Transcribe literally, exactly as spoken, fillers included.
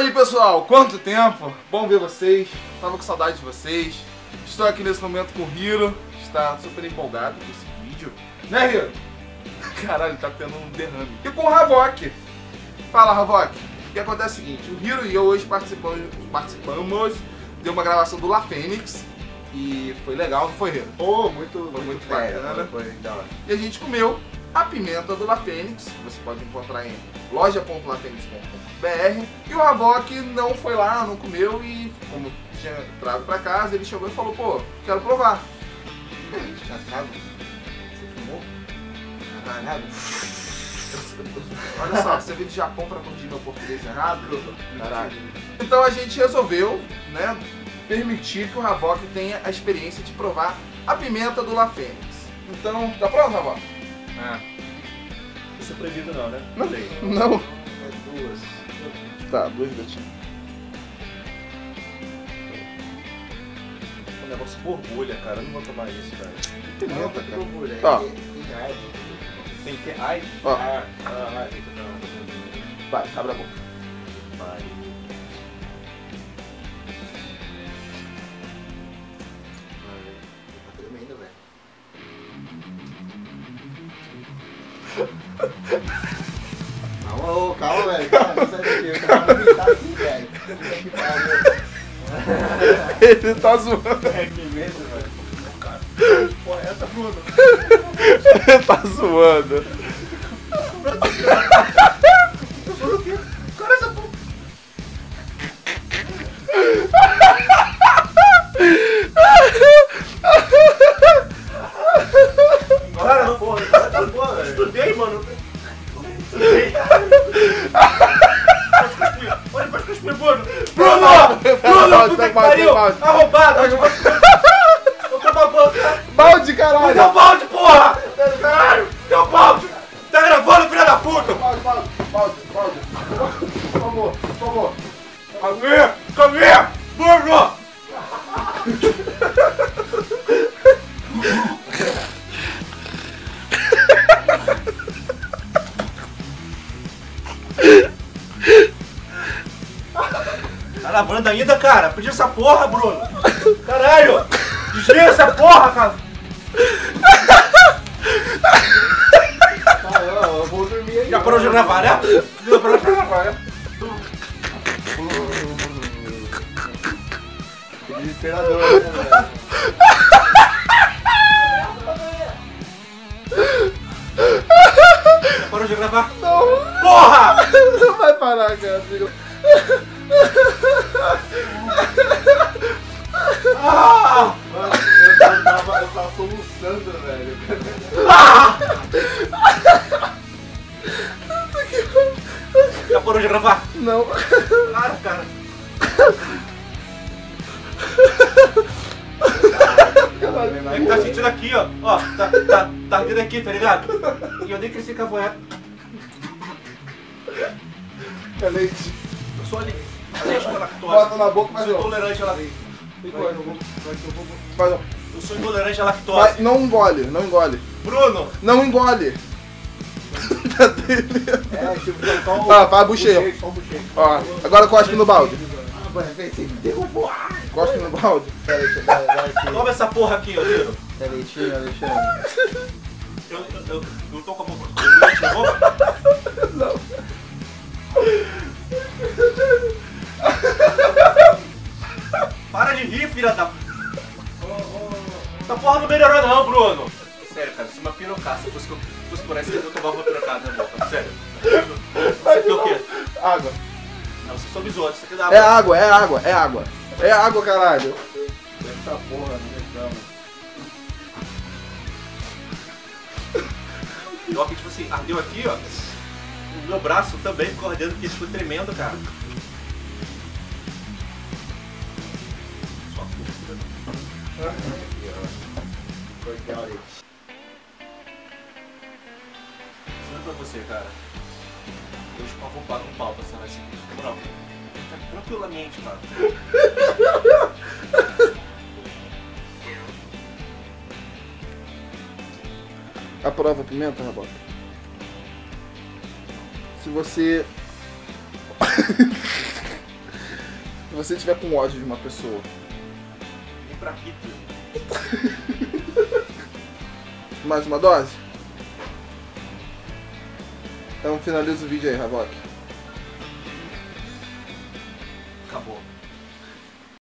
aí, pessoal, quanto tempo, bom ver vocês, tava com saudade de vocês. Estou aqui nesse momento com o Hiro, que está super empolgado com esse vídeo, né, Hiro? Caralho, tá tendo um derrame. E com o Havok. Fala, Havok. O que acontece é o seguinte, o Hiro e eu hoje participamos, participamos de uma gravação do La Fênix. E foi legal, não foi, Hiro? Oh, muito, foi muito, muito bacana. Foi, foi, então. E a gente comeu a pimenta do La Fênix, que você pode encontrar em loja ponto latênx ponto br. E o Havok não foi lá, não comeu, e como tinha entrado pra casa, ele chegou e falou, pô, quero provar. E a gente já sabe, você fumou? Caralho. Olha só, você veio do Japão pra corrigir meu português errado? Caralho. Então a gente resolveu, né, permitir que o Havok tenha a experiência de provar a pimenta do La Fênix. Então, tá pronto, Havok? Ah. Isso é proibido não, né? Não. Sei, né? Não. É duas. Tá, duas gotinhas. O negócio borbulha, cara. Eu não vou tomar isso, cara. Tem não, tá que borbulha. Ó. Tem que ter ai. Ó. Ah, ah, vai, abre a boca. Vai. Calma, ô, calma, velho. Calma, sai daqui. Eu tava vomitar aqui, velho. Ele tá zoando. É que mesmo, velho. Que porra é essa, Bruno? Ele tá zoando. Tô zoando o quê? Cara, essa porra. Cara, não, porra. Cara, tá porra, velho. Estudei, mano. Olha, pode cuspir, Bruno! Bruno! Bruno, puta que pariu! Tá roubado! Eu tô babando, cara! Balde, caralho! Não, balde, porra! Caralho! Deu balde! Tá gravando, filha da puta! Balde, balde, balde, balde! Por favor, por favor! Come here! Come here! Bruno! Tá lavando ainda, cara? Pediu essa porra, Bruno! Caralho! Desvia essa porra, cara! Tá, eu, eu vou dormir aí. Já parou de gravar, né? Já parou de gravar, né? Que desesperador, né? Já parou de gravar? Não! Porra! Não vai parar, cara. Ah! Mano, eu tava, eu tava soluçando, velho. Ah! Já parou de gravar? Não. Claro, cara. Ele tá sentindo aqui, ó. Ó, tá, tá, tá ardendo aqui, tá ligado? E eu nem cresci com a voé. É leite. Eu sou ali. Bota na boca, mas eu sou intolerante à lactose. Eu sou intolerante à lactose. Não engole, não engole. Bruno! Não engole! É, tipo, então. Tá, vai, bucheia. Ó, agora cospe no balde. Derrubou! Cospe no balde. Toma essa porra aqui, ô Hiro. É leitinho, Alexandre. Eu não tô com a boca. Não. Para de rir, filha da... Essa porra não melhorou não, Bruno. Sério, cara, isso é uma pirocaça. Se fosse, fosse por essa, eu tomava uma pirocada na boca. Sério. Isso aqui é o quê? Água. Não, você só bisou. Isso aqui dá água. É água, é água, é água. É água, caralho. Essa porra, não é que tipo assim, ardeu aqui, ó. O meu braço também ficou ardendo, porque isso foi tremendo, cara. Isso não é pra você, cara. Eu acho que eu vou pagar um pau pra essa noite. Não, tá tranquilamente, cara. Aprova a pimenta, Rabota? Se você... você estiver com ódio de uma pessoa? Um praquito. Mais uma dose? Então finaliza o vídeo aí, Havoc. Acabou.